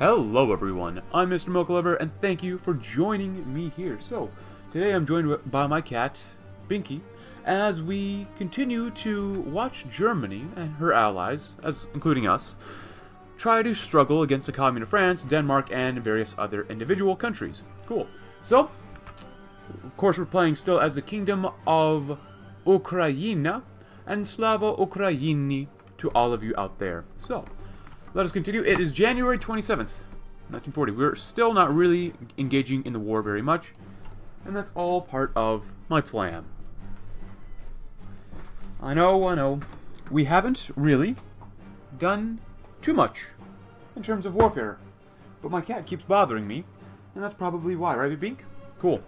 Hello everyone, I'm MrMochalover and thank you for joining me here. So, today I'm joined by my cat, Binky, as we continue to watch Germany and her allies, including us, try to struggle against the Commune of France, Denmark, and various other individual countries. Cool. So, of course we're playing still as the Kingdom of Ukraina, and Slava Ukraini to all of you out there. So, let us continue. It is January 27th, 1940. We're still not really engaging in the war very much, and that's all part of my plan. I know. We haven't really done too much in terms of warfare, but my cat keeps bothering me, and that's probably why, right, Bink? Cool.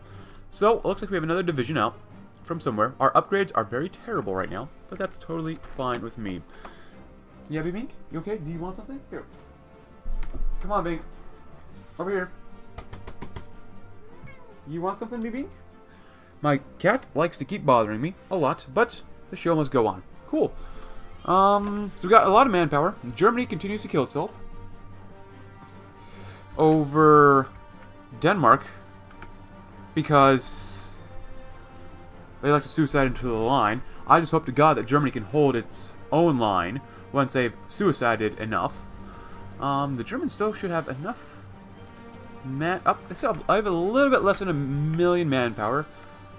So, it looks like we have another division out from somewhere. Our upgrades are very terrible right now, but that's totally fine with me. Yeah, Bink? You okay? Do you want something? Here. Come on, Bink. Over here. You want something, Bink? My cat likes to keep bothering me a lot, but the show must go on. Cool. So we got a lot of manpower. Germany continues to kill itself. Over Denmark. Because they like to suicide into the line. I just hope to God that Germany can hold its own line once they've suicided enough. The Germans still should have enough man up. I have a little bit less than 1 million manpower.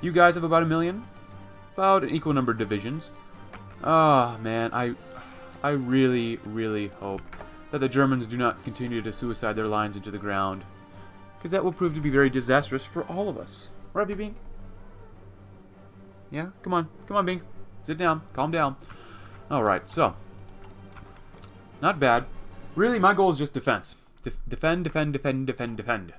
You guys have about 1 million, about an equal number of divisions. Ah, man, I really hope that the Germans do not continue to suicide their lines into the ground, because that will prove to be very disastrous for all of us. Right, Bink? Yeah, come on, Bink, sit down, calm down. All right, so. Not bad. Really, my goal is just defense. Defend. That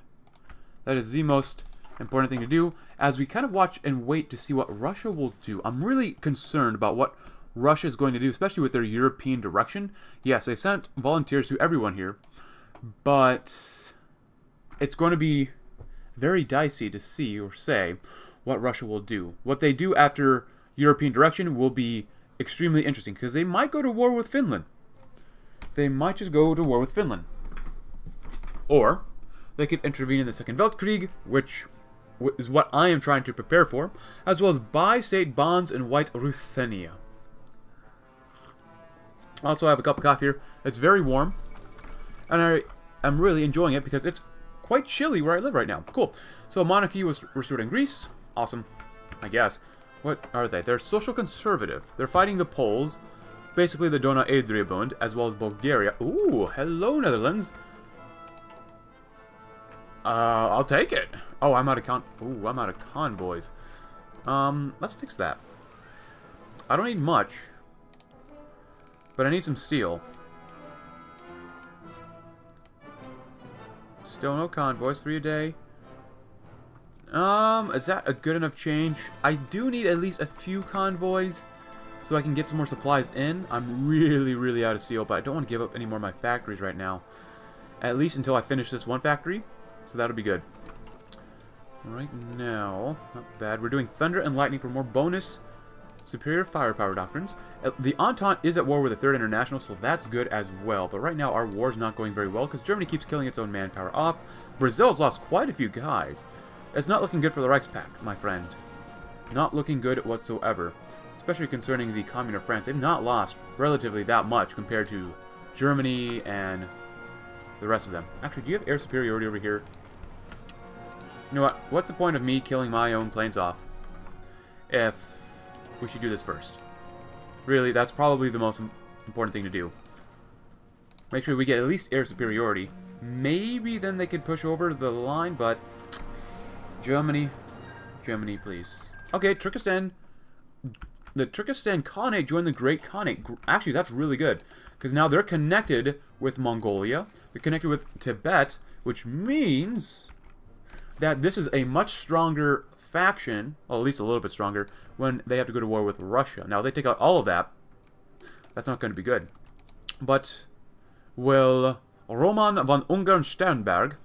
is the most important thing to do, as we kind of watch and wait to see what Russia will do. I'm really concerned about what Russia is going to do, especially with their European direction. Yes, they sent volunteers to everyone here, but it's going to be very dicey to see or say what Russia will do. What they do after European direction will be extremely interesting, because they might go to war with Finland. They might just go to war with Finland. Or they could intervene in the Second Weltkrieg, which is what I am trying to prepare for, as well as buy state bonds in White Ruthenia. Also, I have a cup of coffee here. It's very warm, and I am really enjoying it because it's quite chilly where I live right now. Cool. So, monarchy was restored in Greece. Awesome, I guess. What are they? They're social conservative. They're fighting the Poles. Basically the Dona Adria Bund, as well as Bulgaria. Ooh, hello Netherlands. I'll take it. Oh, I'm out of convoys. Let's fix that. I don't need much, but I need some steel. Still no convoys, 3 a day. Is that a good enough change? I do need at least a few convoys, so I can get some more supplies in. I'm really out of steel, but I don't want to give up any more of my factories right now. At least until I finish this one factory, so that'll be good. Right now, not bad. We're doing Thunder and Lightning for more bonus superior firepower doctrines. The Entente is at war with the Third International, so that's good as well. But right now, our war's not going very well, because Germany keeps killing its own manpower off. Brazil's lost quite a few guys. It's not looking good for the Reichspakt, my friend. Not looking good whatsoever. Especially concerning the Commune of France. They've not lost relatively that much compared to Germany and the rest of them. Actually, do you have air superiority over here? You know what? What's the point of me killing my own planes off if we should do this first? Really, that's probably the most important thing to do. Make sure we get at least air superiority. Maybe then they could push over the line, but Germany, please. Okay, Turkestan. The Turkestan Khanate joined the Great Khanate. Actually, that's really good, because now they're connected with Mongolia. They're connected with Tibet, which means that this is a much stronger faction, well, at least a little bit stronger, when they have to go to war with Russia. Now, they take out all of that. That's not going to be good. But will Roman von Ungern Sternberg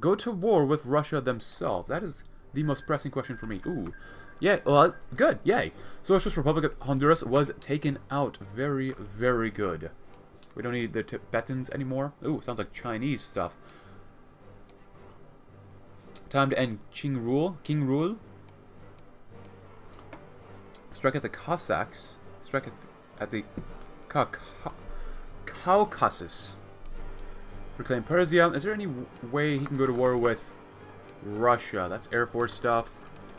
go to war with Russia themselves? That is the most pressing question for me. Ooh. Yeah, well, good, yay. Socialist Republic of Honduras was taken out. Very good. We don't need the Tibetans anymore. Ooh, sounds like Chinese stuff. Time to end Qing rule. Strike at the Cossacks. Strike at the Caucasus. Reclaim Persia. Is there any way he can go to war with Russia? That's Air Force stuff.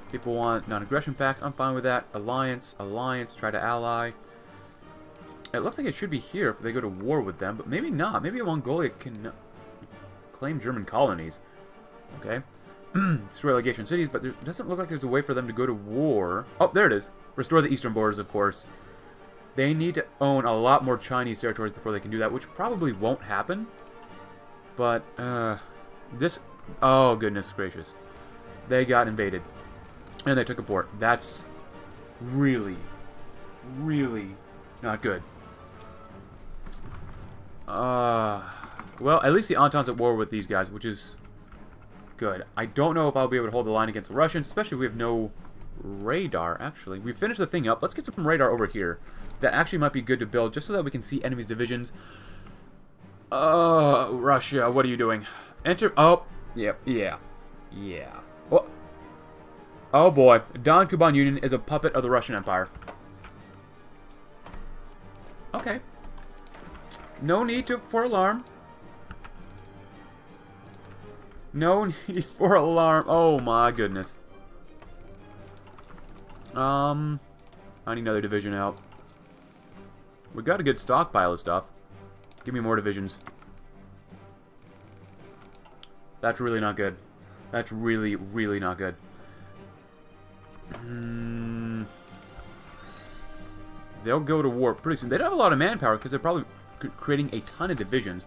People want non-aggression pacts. I'm fine with that. Alliance. Try to ally. It looks like it should be here if they go to war with them, but maybe not. Maybe Mongolia can claim German colonies. Okay. Destroy relegation cities, but there doesn't look like there's a way for them to go to war. Oh, there it is. Restore the eastern borders, of course. They need to own a lot more Chinese territories before they can do that, which probably won't happen. But, this... Oh, goodness gracious. They got invaded. And they took a port. That's really, really not good. Well, at least the Entente's at war with these guys, which is good. I don't know if I'll be able to hold the line against the Russians, especially if we have no radar, actually. We finished the thing up. Let's get some radar over here. That actually might be good to build, just so that we can see enemies' divisions. Russia, what are you doing? Enter... Oh, yep, yeah. What? Oh boy, Don Kuban Union is a puppet of the Russian Empire. Okay. No need for alarm. No need for alarm. Oh my goodness. I need another division out. We got a good stockpile of stuff. Give me more divisions. That's really not good. That's really, really not good. They'll go to war pretty soon. They don't have a lot of manpower because they're probably creating a ton of divisions.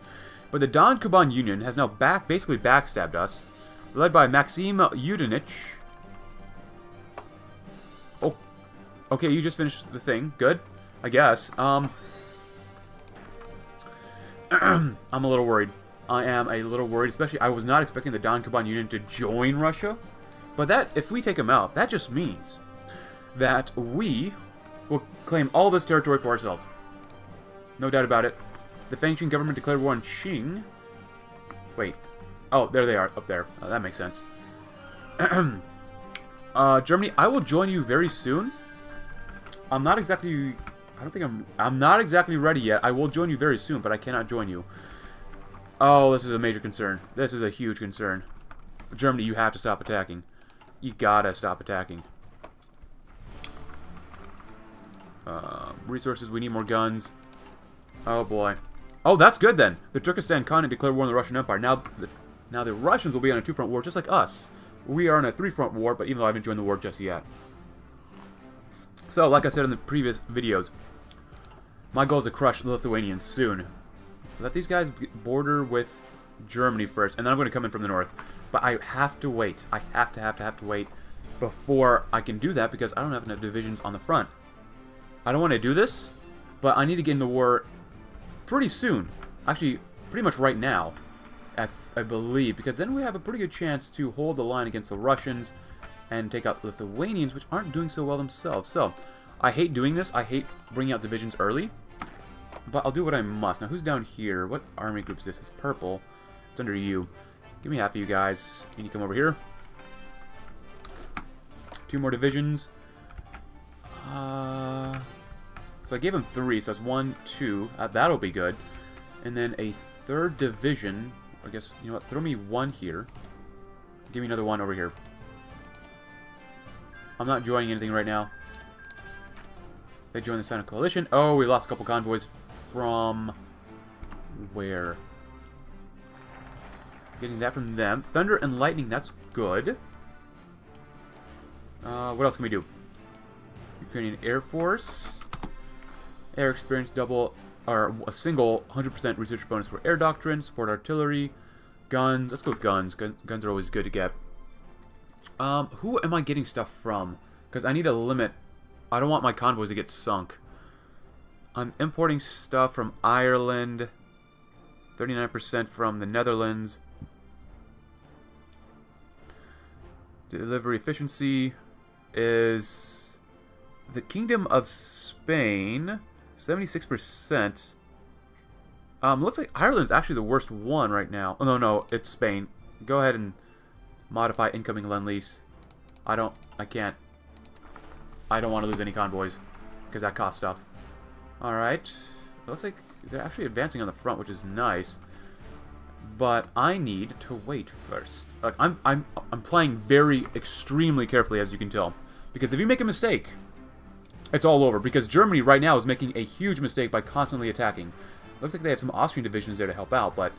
But the Don Kuban Union has now basically backstabbed us, led by Maxim Yudenich. Oh, okay, you just finished the thing. Good, I guess. I'm a little worried. I am a little worried, especially I was not expecting the Don Kuban Union to join Russia. But that, if we take them out, that just means that we will claim all this territory for ourselves. No doubt about it. The Feng Shui government declared war on Qing. Wait. Oh, there they are, up there. Oh, that makes sense. Germany, I will join you very soon. I'm not exactly... I don't think I'm not exactly ready yet. I will join you very soon, but I cannot join you. Oh, this is a major concern. This is a huge concern. Germany, you have to stop attacking. You gotta stop attacking. Resources, we need more guns. Oh boy. Oh, that's good then. The Turkestan Khanate declared war on the Russian Empire. Now the Russians will be on a two-front war just like us. We are in a three-front war, but even though I haven't joined the war just yet. So, like I said in the previous videos, my goal is to crush the Lithuanians soon. Let these guys border with Germany first, and then I'm going to come in from the north. But I have to wait. I have to wait before I can do that because I don't have enough divisions on the front. I don't want to do this, but I need to get in the war pretty soon. Actually, pretty much right now, I believe, because then we have a pretty good chance to hold the line against the Russians and take out Lithuanians, which aren't doing so well themselves. So, I hate doing this. I hate bringing out divisions early, but I'll do what I must. Now, who's down here? What army group is this? It's purple. It's under you. Give me half of you guys. Can you come over here? Two more divisions. So I gave him three, so that's 1, 2. That'll be good. And then a third division. I guess, you know what? Throw me one here. Give me another one over here. I'm not joining anything right now. They joined the Senate Coalition. Oh, we lost a couple convoys from... where? Getting that from them. Thunder and lightning, that's good. What else can we do? Ukrainian Air Force. Air experience double, or a single 100% research bonus for air doctrine. Support artillery. Guns. Let's go with guns. Guns are always good to get. Who am I getting stuff from? Because I need a limit. I don't want my convoys to get sunk. I'm importing stuff from Ireland. 39% from the Netherlands. Delivery efficiency is the Kingdom of Spain, 76%. Looks like Ireland's actually the worst one right now. Oh, no, it's Spain. Go ahead and modify incoming lend-lease. I don't want to lose any convoys, because that costs stuff. Alright. It looks like they're actually advancing on the front, which is nice. But I need to wait first. Like, I'm playing very extremely carefully, as you can tell. Because if you make a mistake, it's all over. Because Germany right now is making a huge mistake by constantly attacking. Looks like they have some Austrian divisions there to help out, but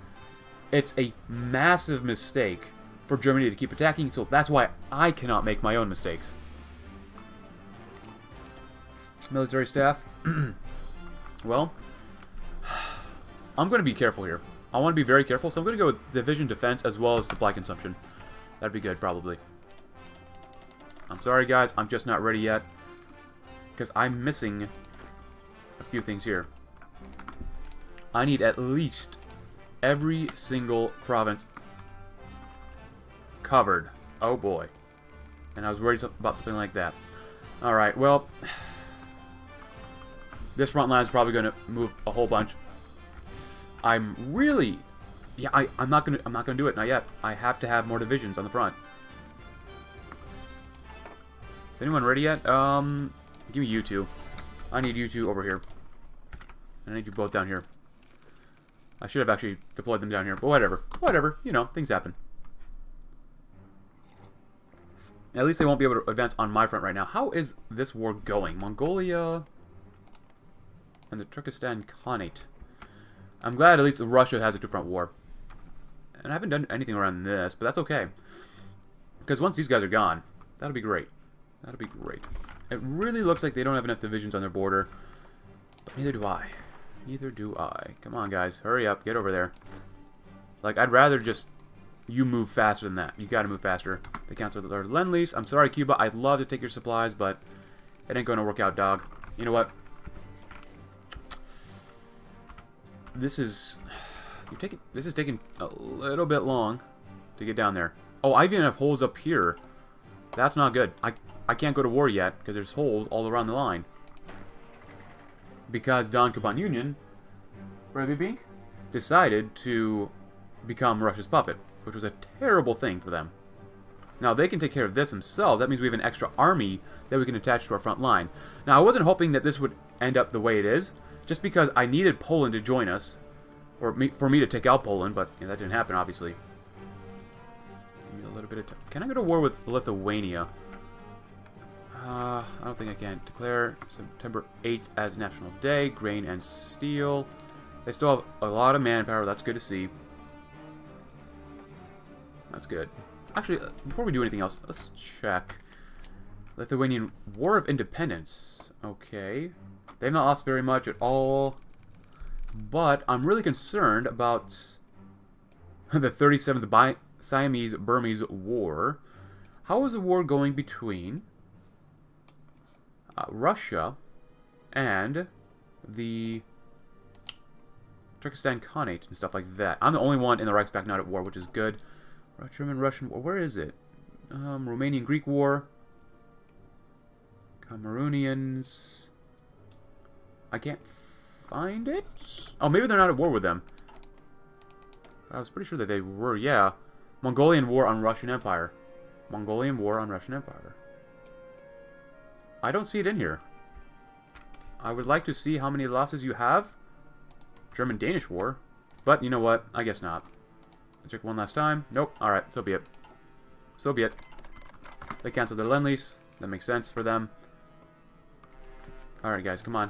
it's a massive mistake for Germany to keep attacking, so that's why I cannot make my own mistakes. Military staff. Well, I'm going to be careful here. I want to be very careful, so I'm going to go with division defense as well as supply consumption. That'd be good, probably. I'm sorry, guys. I'm just not ready yet, because I'm missing a few things here. I need at least every single province covered. Oh, boy. And I was worried about something like that. Alright, well, this front line is probably going to move a whole bunch. I'm really... Yeah, I'm not gonna do it, not yet. I have to have more divisions on the front. Is anyone ready yet? Give me you two. I need you two over here. I need you both down here. I should have actually deployed them down here, but whatever. Whatever, you know, things happen. At least they won't be able to advance on my front right now. How is this war going? Mongolia and the Turkestan Khanate. I'm glad at least Russia has a two-front war. And I haven't done anything around this, but that's okay. Because once these guys are gone, that'll be great. That'll be great. It really looks like they don't have enough divisions on their border. But neither do I. Neither do I. Come on, guys. Hurry up. Get over there. Like, I'd rather just you move faster than that. You gotta move faster. They canceled their lend-lease. I'm sorry, Cuba. I'd love to take your supplies, but it ain't gonna work out, dog. You know what? This is taking a little bit long to get down there. Oh, I even have holes up here. That's not good. I can't go to war yet because there's holes all around the line. Because Don Kuban Union, Rabbi Bink, decided to become Russia's puppet, which was a terrible thing for them. Now, they can take care of this themselves. That means we have an extra army that we can attach to our front line. Now, I wasn't hoping that this would end up the way it is, just because I needed Poland to join us, or for me to take out Poland, but yeah, that didn't happen, obviously. Give me a little bit of time. Can I go to war with Lithuania? I don't think I can. Declare September 8th as National Day. Grain and steel. They still have a lot of manpower. That's good to see. That's good. Actually, before we do anything else, let's check. Lithuanian War of Independence. Okay. They've not lost very much at all, but I'm really concerned about the 37th Siamese-Burmese War. How is the war going between Russia and the Turkestan Khanate and stuff like that? I'm the only one in the Reichspakt not at war, which is good. German-Russian War, where is it? Romanian-Greek War. Cameroonians... I can't find it? Oh, maybe they're not at war with them. I was pretty sure that they were, yeah. Mongolian War on Russian Empire. Mongolian War on Russian Empire. I don't see it in here. I would like to see how many losses you have. German-Danish War. But, you know what? I guess not. Let's check one last time. Nope. Alright, so be it. So be it. They canceled their lend-lease. That makes sense for them. Alright, guys, come on.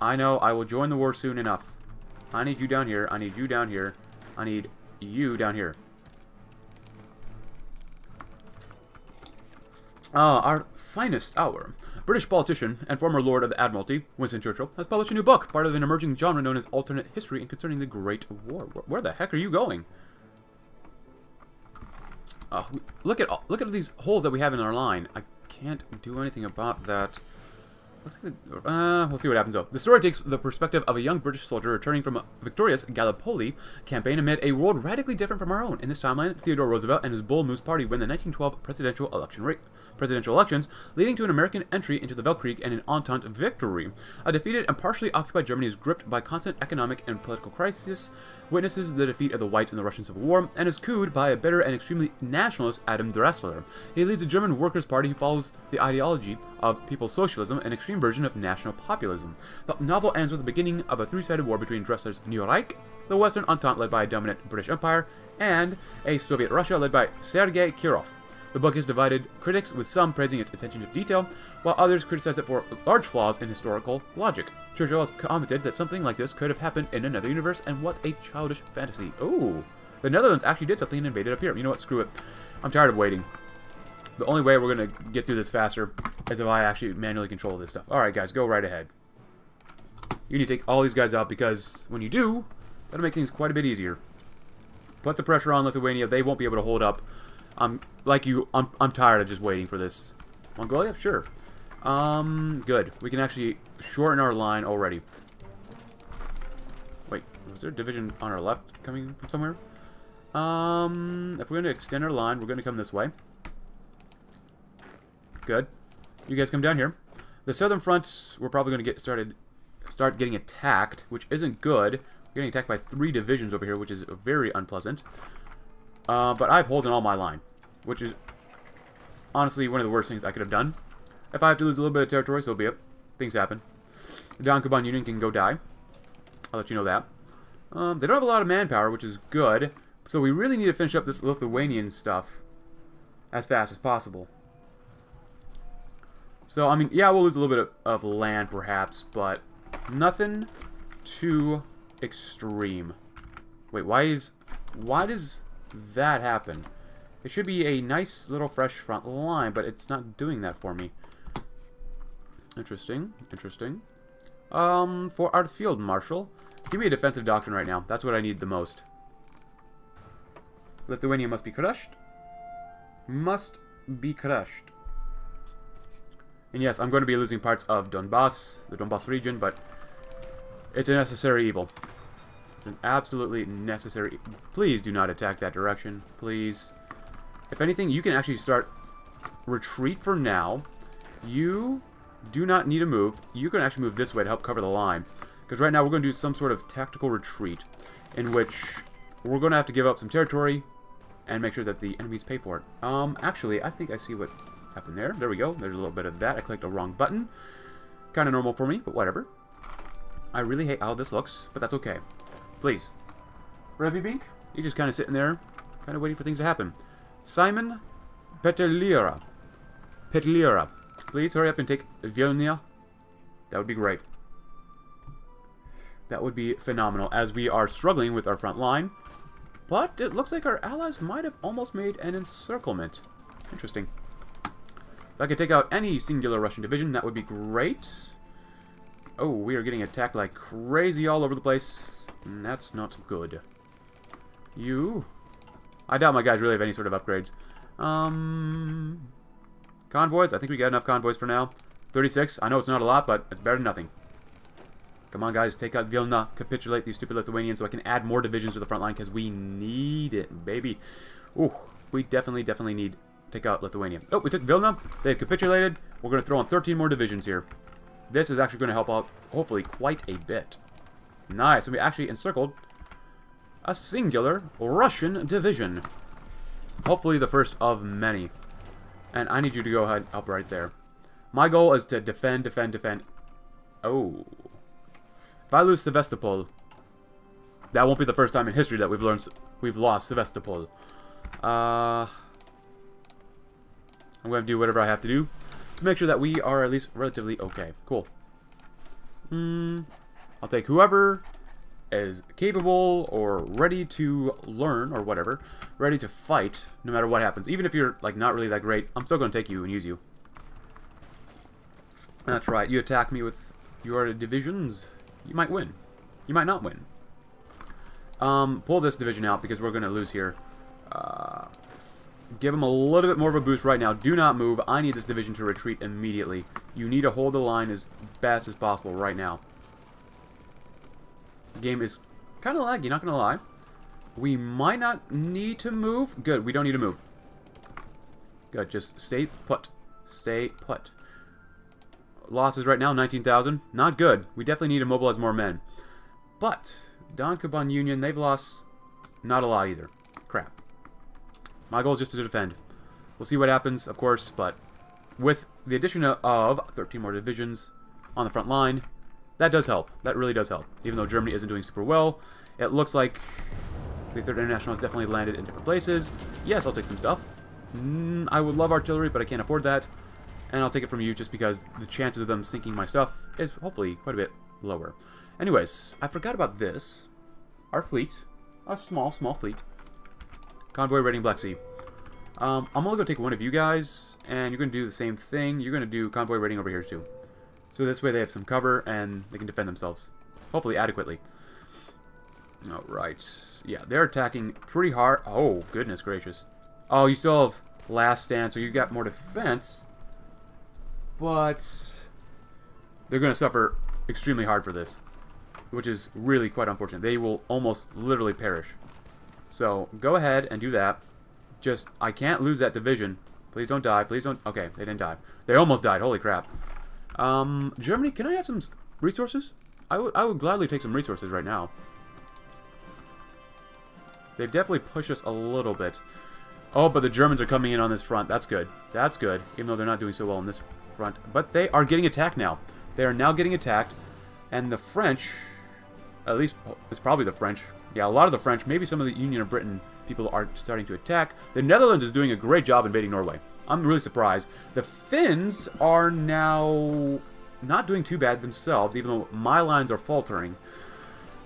I know, I will join the war soon enough. I need you down here, I need you down here, I need you down here. Our finest hour. British politician and former Lord of the Admiralty, Winston Churchill, has published a new book, part of an emerging genre known as alternate history and concerning the Great War. Where the heck are you going? Look at these holes that we have in our line. I can't do anything about that. Looks like we'll see what happens though. The story takes the perspective of a young British soldier returning from a victorious Gallipoli campaign amid a world radically different from our own. In this timeline, Theodore Roosevelt and his Bull Moose Party win the 1912 presidential elections, leading to an American entry into the Weltkrieg and an Entente victory. A defeated and partially occupied Germany is gripped by constant economic and political crisis, witnesses the defeat of the Whites in the Russian Civil War, and is cooed by a bitter and extremely nationalist Adam Dressler. He leads a German Workers' Party who follows the ideology of people's socialism, an extreme version of national populism. The novel ends with the beginning of a three-sided war between Dressler's New Reich, the Western Entente led by a dominant British Empire, and a Soviet Russia led by Sergei Kirov. The book has divided critics, with some praising its attention to detail, while others criticize it for large flaws in historical logic. Churchill has commented that something like this could have happened in another universe, and what a childish fantasy. Ooh, the Netherlands actually did something and invaded up here. You know what, screw it. I'm tired of waiting. The only way we're going to get through this faster is if I actually manually control this stuff. Alright guys, go right ahead. You need to take all these guys out, because when you do, that'll make things quite a bit easier. Put the pressure on Lithuania, they won't be able to hold up. I'm tired of just waiting for this. Mongolia? Sure. Good. We can actually shorten our line already. Wait, was there a division on our left coming from somewhere? If we're going to extend our line, we're going to come this way. Good. You guys come down here. The southern front, we're probably going to start getting attacked, which isn't good. We're getting attacked by three divisions over here, which is very unpleasant. But I have holes in all my line, which is honestly one of the worst things I could have done. If I have to lose a little bit of territory, so be it. Things happen. The Don Kuban Union can go die. I'll let you know that. They don't have a lot of manpower, which is good. So we really need to finish up this Lithuanian stuff as fast as possible. So, I mean, yeah, we'll lose a little bit of land, perhaps, but nothing too extreme. Wait, why does that happened. It should be a nice little fresh front line, but it's not doing that for me. Interesting, interesting. For our field marshal, give me a defensive doctrine right now. That's what I need the most. Lithuania must be crushed. Must be crushed. And yes, I'm going to be losing parts of Donbass, the Donbass region, but it's a necessary evil. An absolutely necessary. Please do not attack that direction, please. If anything, you can actually start retreat for now. You do not need to move. You can actually move this way to help cover the line, because right now we're going to do some sort of tactical retreat in which we're going to have to give up some territory and make sure that the enemies pay for it. Actually, I think I see what happened there. There we go. There's a little bit of that. I clicked the wrong button. Kind of normal for me, but whatever. I really hate how this looks, but that's okay. Please. Rebby Bink, you're just kind of sitting there, kind of waiting for things to happen. Simon Petliura. Petliura. Please hurry up and take Vilna. That would be great. That would be phenomenal, as we are struggling with our front line. But it looks like our allies might have almost made an encirclement. Interesting. If I could take out any singular Russian division, that would be great. Oh, we are getting attacked like crazy all over the place. That's not good. You? I doubt my guys really have any sort of upgrades. Convoys? I think we got enough convoys for now. 36. I know it's not a lot, but it's better than nothing. Come on, guys. Take out Vilna. Capitulate these stupid Lithuanians so I can add more divisions to the front line, because we need it, baby. Ooh, we definitely need to take out Lithuania. Oh, we took Vilna. They've capitulated. We're going to throw on 13 more divisions here. This is actually going to help out, hopefully, quite a bit. Nice, and we actually encircled a singular Russian division. Hopefully the first of many. And I need you to go ahead up right there. My goal is to defend, defend, defend. Oh. If I lose Sevastopol, that won't be the first time in history that we've lost Sevastopol. I'm going to do whatever I have to do to make sure that we are at least relatively okay. Cool. I'll take whoever is capable or ready to learn or whatever, ready to fight no matter what happens. Even if you're like not really that great, I'm still going to take you and use you. That's right, you attack me with your divisions, you might win. You might not win. Pull this division out because we're going to lose here. Give them a little bit more of a boost right now. Do not move. I need this division to retreat immediately. You need to hold the line as fast as possible right now. The game is kind of laggy, not going to lie. We might not need to move. Good, we don't need to move. Good, just stay put. Stay put. Losses right now, 19,000. Not good. We definitely need to mobilize more men. But Don Kuban Union, they've lost not a lot either. Crap. My goal is just to defend. We'll see what happens, of course, but with the addition of 13 more divisions on the front line, that does help. That really does help. Even though Germany isn't doing super well, it looks like the Third International has definitely landed in different places. Yes, I'll take some stuff. I would love artillery, but I can't afford that. And I'll take it from you just because the chances of them sinking my stuff is hopefully quite a bit lower. Anyways, I forgot about this. Our fleet. Our small, small fleet. Convoy raiding Black Sea. I'm only going to take one of you guys, and you're going to do the same thing. You're going to do convoy raiding over here too. So this way they have some cover, and they can defend themselves. Hopefully adequately. Alright. Yeah, they're attacking pretty hard. Oh, goodness gracious. Oh, you still have last stand, so you got more defense. But they're going to suffer extremely hard for this, which is really quite unfortunate. They will almost literally perish. So go ahead and do that. Just, I can't lose that division. Please don't die. Please don't. Okay, they didn't die. They almost died. Holy crap. Germany, can I have some resources? I would gladly take some resources right now. They've definitely pushed us a little bit. Oh, but the Germans are coming in on this front. That's good. That's good. Even though they're not doing so well on this front. But they are getting attacked now. They are now getting attacked. And the French, at least it's probably the French. Yeah, a lot of the French, maybe some of the Union of Britain people are starting to attack. The Netherlands is doing a great job invading Norway. I'm really surprised. The Finns are now not doing too bad themselves, even though my lines are faltering.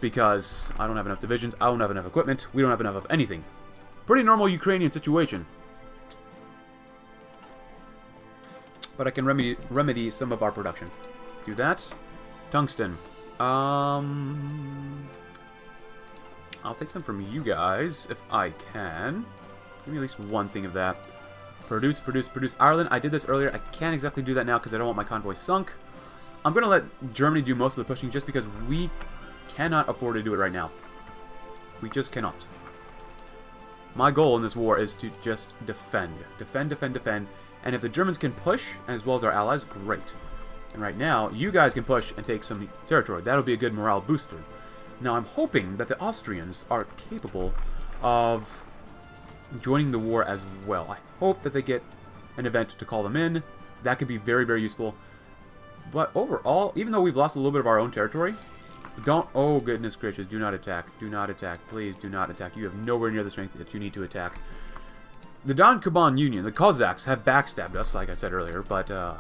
Because I don't have enough divisions, I don't have enough equipment, we don't have enough of anything. Pretty normal Ukrainian situation. But I can remedy some of our production. Do that. Tungsten. I'll take some from you guys, if I can. Give me at least one thing of that. Produce, produce, produce. Ireland, I did this earlier. I can't exactly do that now because I don't want my convoy sunk. I'm going to let Germany do most of the pushing just because we cannot afford to do it right now. We just cannot. My goal in this war is to just defend. Defend, defend, defend. And if the Germans can push, as well as our allies, great. And right now, you guys can push and take some territory. That'll be a good morale booster. Now, I'm hoping that the Austrians are capable of joining the war as well. I hope that they get an event to call them in. That could be very, very useful. But overall, even though we've lost a little bit of our own territory, don't... Oh, goodness gracious. Do not attack. Do not attack. Please do not attack. You have nowhere near the strength that you need to attack. The Don Kuban Union, the Cossacks, have backstabbed us, like I said earlier, but we're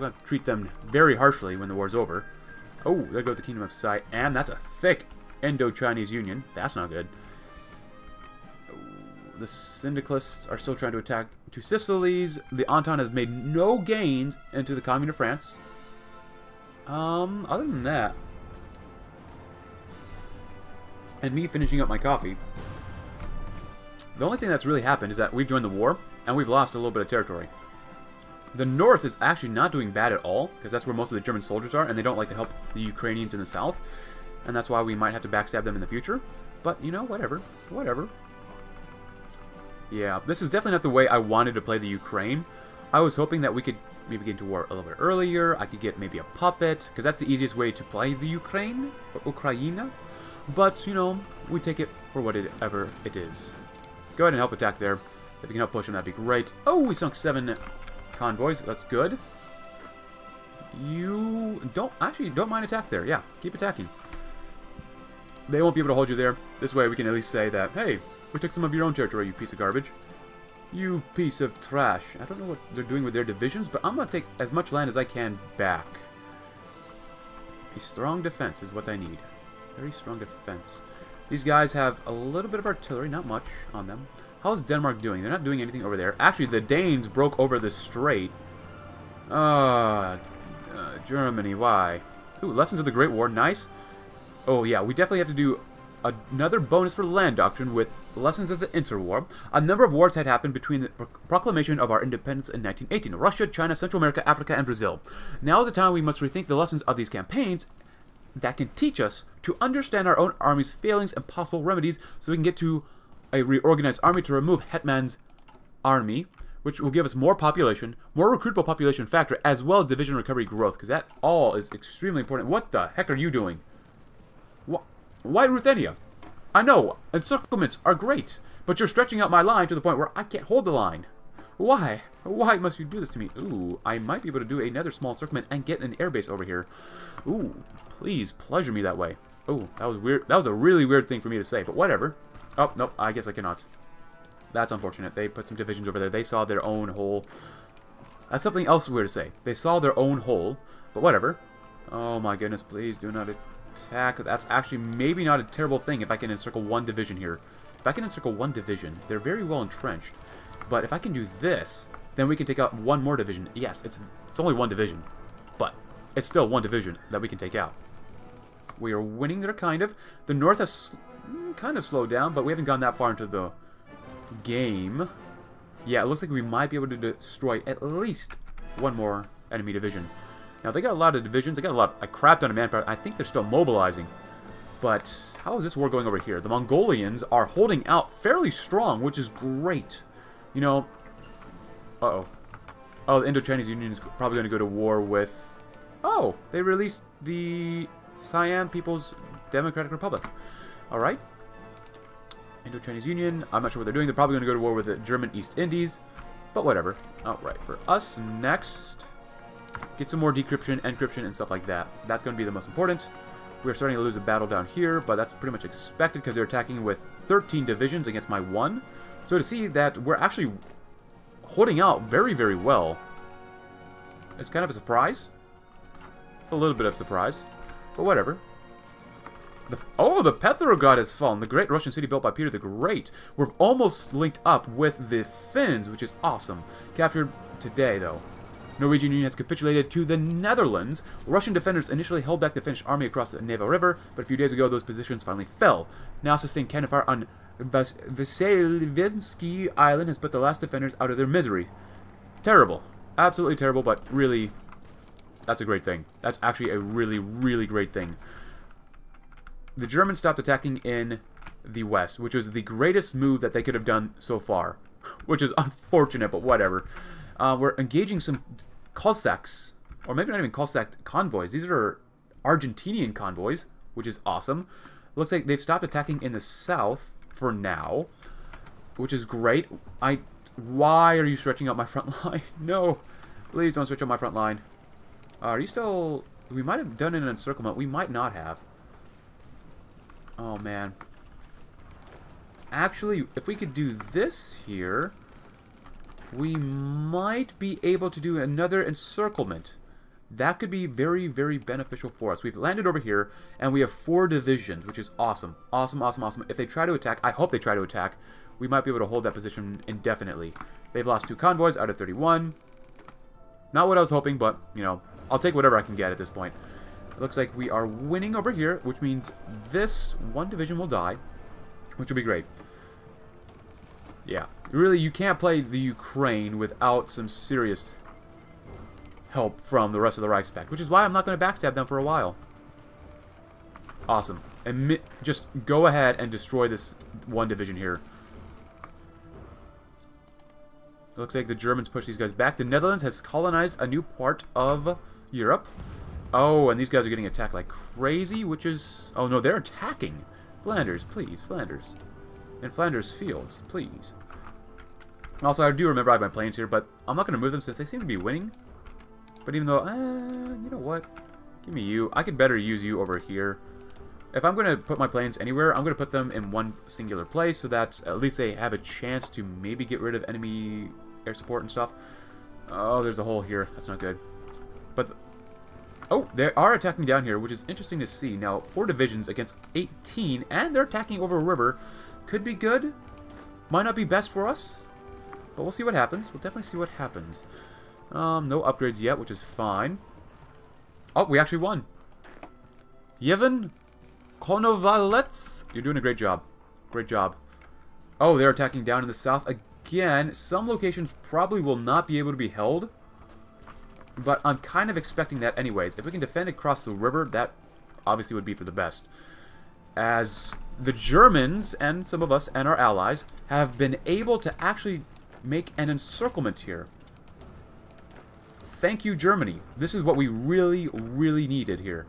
going to treat them very harshly when the war's over. Oh, there goes the Kingdom of Siam, and that's a thick Indo-Chinese Union. That's not good. The Syndicalists are still trying to attack Two Sicilies. The Entente has made no gains into the Commune of France. Other than that, and me finishing up my coffee, the only thing that's really happened is that we've joined the war, and we've lost a little bit of territory. The north is actually not doing bad at all, because that's where most of the German soldiers are, and they don't like to help the Ukrainians in the south. And that's why we might have to backstab them in the future. But, you know, whatever. Whatever. Yeah, this is definitely not the way I wanted to play the Ukraine. I was hoping that we could maybe get into war a little bit earlier. I could get maybe a puppet, because that's the easiest way to play the Ukraine, or Ukraina. But, you know, we take it for whatever it is. Go ahead and help attack there. If you can help push them, that'd be great. Oh, we sunk 7... convoys, that's good. You don't mind attack there. Yeah, keep attacking. They won't be able to hold you there. This way we can at least say that, hey, we took some of your own territory, you piece of garbage. You piece of trash. I don't know what they're doing with their divisions, but I'm going to take as much land as I can back. A strong defense is what I need. Very strong defense. These guys have a little bit of artillery, not much on them. How's Denmark doing? They're not doing anything over there. Actually, the Danes broke over the strait. Germany, why? Ooh, Lessons of the Great War, nice. Oh, yeah, we definitely have to do another bonus for land doctrine with Lessons of the Interwar. A number of wars had happened between the proclamation of our independence in 1918. Russia, China, Central America, Africa, and Brazil. Now is the time we must rethink the lessons of these campaigns that can teach us to understand our own army's failings and possible remedies, so we can get to a reorganized army to remove Hetman's army, which will give us more population, more recruitable population factor, as well as division recovery growth, because that all is extremely important. What the heck are you doing? Why Ruthenia? I know, encirclements are great, but you're stretching out my line to the point where I can't hold the line. Why? Why must you do this to me? Ooh, I might be able to do another small encirclement and get an airbase over here. Ooh, please pleasure me that way. Oh, that was weird. That was a really weird thing for me to say, but whatever. Oh, nope, I guess I cannot. That's unfortunate. They put some divisions over there. They saw their own hole. That's something else weird to say. They saw their own hole, but whatever. Oh my goodness, please do not attack. That's actually maybe not a terrible thing if I can encircle one division here. If I can encircle one division, they're very well entrenched. But if I can do this, then we can take out one more division. Yes, it's only one division, but it's still one division that we can take out. We are winning there, kind of. The North has kind of slowed down, but we haven't gone that far into the game. Yeah, it looks like we might be able to destroy at least one more enemy division. Now, they got a lot of divisions. They got a lot of crap ton of manpower. I think they're still mobilizing. But how is this war going over here? The Mongolians are holding out fairly strong, which is great. You know... Uh-oh. Oh, the Indo-Chinese Union is probably going to go to war with... Oh, they released the Siam People's Democratic Republic. Alright. Indo-Chinese Union. I'm not sure what they're doing. They're probably going to go to war with the German East Indies. But whatever. Alright, for us, next... Get some more decryption, encryption, and stuff like that. That's going to be the most important. We're starting to lose a battle down here, but that's pretty much expected because they're attacking with 13 divisions against my one. So to see that we're actually holding out very, very well is kind of a surprise. A little bit of surprise, but whatever. Oh, the Petrograd has fallen. The great Russian city built by Peter the Great. We're almost linked up with the Finns, which is awesome. Captured today, though. Norwegian Union has capitulated to the Netherlands. Russian defenders initially held back the Finnish army across the Neva River, but a few days ago those positions finally fell. Now sustained cannon fire on Vasilievsky Island has put the last defenders out of their misery. Terrible. Absolutely terrible, but really, that's a great thing. That's actually a really, really great thing. The Germans stopped attacking in the west, which was the greatest move that they could have done so far. Which is unfortunate, but whatever. We're engaging some Cossacks, or maybe not even Cossack convoys. These are Argentinian convoys, which is awesome. Looks like they've stopped attacking in the south for now, which is great. Why are you stretching out my front line? No, please don't stretch out my front line. Are you still... We might have done an encirclement. We might not have. Oh, man. Actually, if we could do this here... We might be able to do another encirclement. That could be very, very beneficial for us. We've landed over here, and we have 4 divisions, which is awesome. Awesome, awesome, awesome. If they try to attack, I hope they try to attack, we might be able to hold that position indefinitely. They've lost 2 convoys out of 31. Not what I was hoping, but, you know, I'll take whatever I can get at this point. It looks like we are winning over here, which means this one division will die, which will be great. Yeah, really, you can't play the Ukraine without some serious help from the rest of the Reichspakt, which is why I'm not going to backstab them for a while. Awesome. And just go ahead and destroy this one division here. It looks like the Germans push these guys back. The Netherlands has colonized a new part of Europe. Oh, and these guys are getting attacked like crazy, which is... Oh, no, they're attacking. Flanders, please, Flanders. And Flanders fields, please. Also, I do remember I have my planes here, but I'm not going to move them since they seem to be winning. But even though, you know what? Give me you. I could better use you over here. If I'm going to put my planes anywhere, I'm going to put them in one singular place so that at least they have a chance to maybe get rid of enemy air support and stuff. Oh, there's a hole here. That's not good. But... Oh, they are attacking down here, which is interesting to see. Now, 4 divisions against 18, and they're attacking over a river. Could be good. Might not be best for us. But we'll see what happens. We'll definitely see what happens. No upgrades yet, which is fine. Oh, we actually won. Yevhen Konovalets. You're doing a great job. Great job. Oh, they're attacking down in the south. Again, some locations probably will not be able to be held. But I'm kind of expecting that anyways. If we can defend across the river, that obviously would be for the best. As the Germans, and some of us, and our allies, have been able to actually make an encirclement here. Thank you, Germany. This is what we really, really needed here.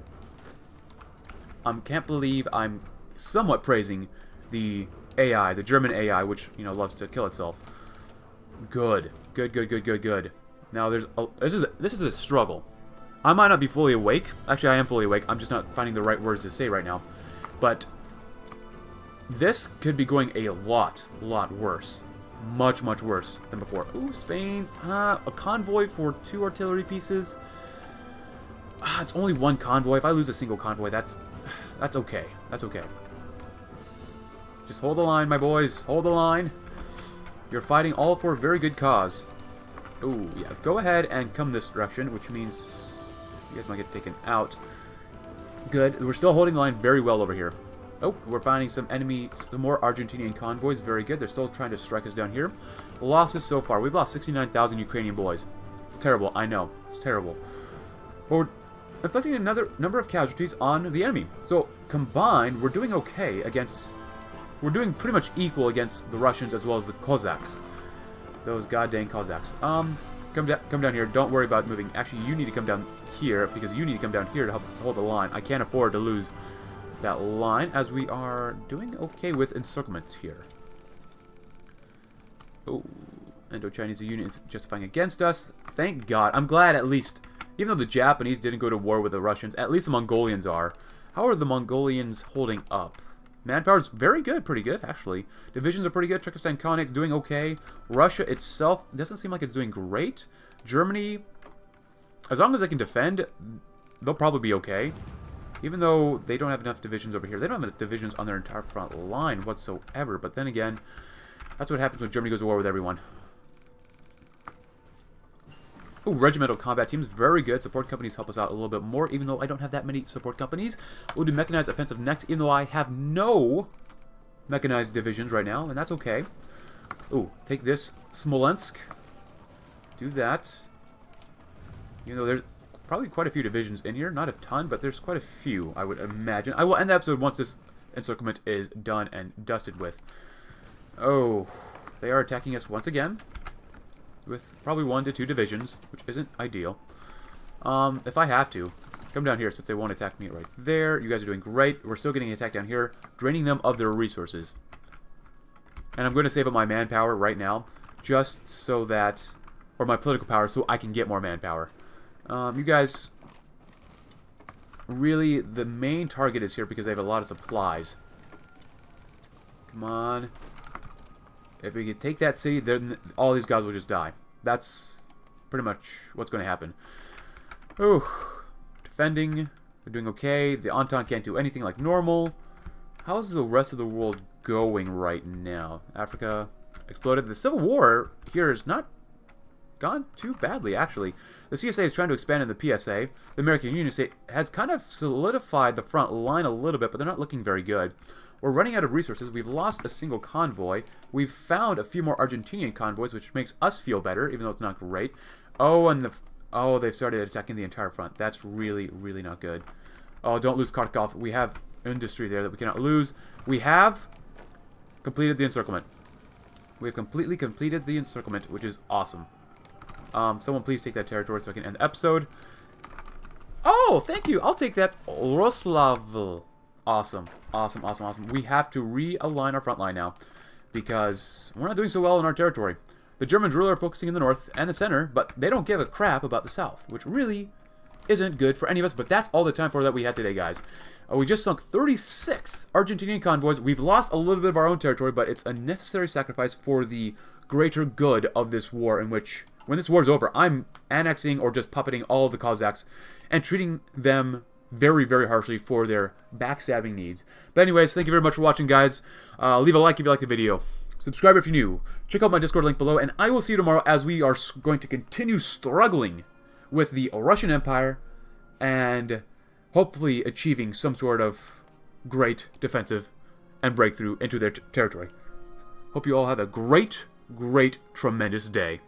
I can't believe I'm somewhat praising the AI, the German AI, which, you know, loves to kill itself. Good. Good, good, good, good, good. Now, there's a, this is a struggle. I might not be fully awake. Actually, I am fully awake. I'm just not finding the right words to say right now. But this could be going a lot worse. Much, much worse than before. Ooh, Spain. A convoy for 2 artillery pieces. It's only 1 convoy. If I lose a single convoy, that's okay. That's okay. Just hold the line, my boys. Hold the line. You're fighting all for a very good cause. Ooh, yeah. Go ahead and come this direction, which means you guys might get taken out. Good. We're still holding the line very well over here. Oh, we're finding some enemy, some more Argentinian convoys. Very good. They're still trying to strike us down here. Losses so far. We've lost 69,000 Ukrainian boys. It's terrible. I know. It's terrible. But we're inflicting another number of casualties on the enemy. So, combined, we're doing okay against... We're doing pretty much equal against the Russians as well as the Cossacks. Those goddamn Cossacks. Come down here. Don't worry about moving. Actually, you need to come down here, because you need to come down here to help hold the line. I can't afford to lose that line, as we are doing okay with encirclements here. Oh, Indo-Chinese Union is justifying against us. Thank God. I'm glad at least, even though the Japanese didn't go to war with the Russians, at least the Mongolians are. How are the Mongolians holding up? Manpower's very good, pretty good, actually. Divisions are pretty good. Turkestan Khanate's doing okay. Russia itself doesn't seem like it's doing great. Germany, as long as they can defend, they'll probably be okay. Even though they don't have enough divisions over here. They don't have enough divisions on their entire front line whatsoever. But then again, that's what happens when Germany goes to war with everyone. Ooh, regimental combat teams, very good. Support companies help us out a little bit more, even though I don't have that many support companies. We'll do mechanized offensive next, even though I have no mechanized divisions right now, and that's okay. Ooh, take this, Smolensk. Do that. You know, there's probably quite a few divisions in here. Not a ton, but there's quite a few, I would imagine. I will end the episode once this encirclement is done and dusted with. Oh, they are attacking us once again. With probably 1 to 2 divisions, which isn't ideal. If I have to, come down here since they won't attack me right there. You guys are doing great. We're still getting attacked down here, draining them of their resources. And I'm going to save up my manpower right now, just so that, or my political power, so I can get more manpower. You guys, really, the main target is here because they have a lot of supplies. Come on. If we could take that city, then all these guys will just die. That's pretty much what's going to happen. Ooh. Defending. We're doing okay. The Entente can't do anything like normal. How's the rest of the world going right now? Africa exploded. The Civil War here has not gone too badly, actually. The CSA is trying to expand in the PSA. The American Union has kind of solidified the front line a little bit, but they're not looking very good. We're running out of resources. We've lost a single convoy. We've found a few more Argentinian convoys, which makes us feel better, even though it's not great. Oh, and they've started attacking the entire front. That's really, really not good. Oh, don't lose Kharkov. We have industry there that we cannot lose. We have completed the encirclement. We have completely completed the encirclement, which is awesome. Someone please take that territory so I can end the episode. Oh, thank you. I'll take that. Roslav. Awesome, awesome, awesome, awesome. We have to realign our front line now because we're not doing so well in our territory. The Germans really are focusing in the north and the center, but they don't give a crap about the south, which really isn't good for any of us, but that's all the time for that we had today, guys. We just sunk 36 Argentinian convoys. We've lost a little bit of our own territory, but it's a necessary sacrifice for the greater good of this war, in which, when this war is over, I'm annexing or just puppeting all of the Cossacks and treating them very, very harshly for their backstabbing needs. But anyways, thank you very much for watching, guys. Leave a like if you liked the video. Subscribe if you're new. Check out my Discord link below, and I will see you tomorrow as we are going to continue struggling with the Russian Empire and hopefully achieving some sort of great defensive and breakthrough into their territory. Hope you all have a great, tremendous day.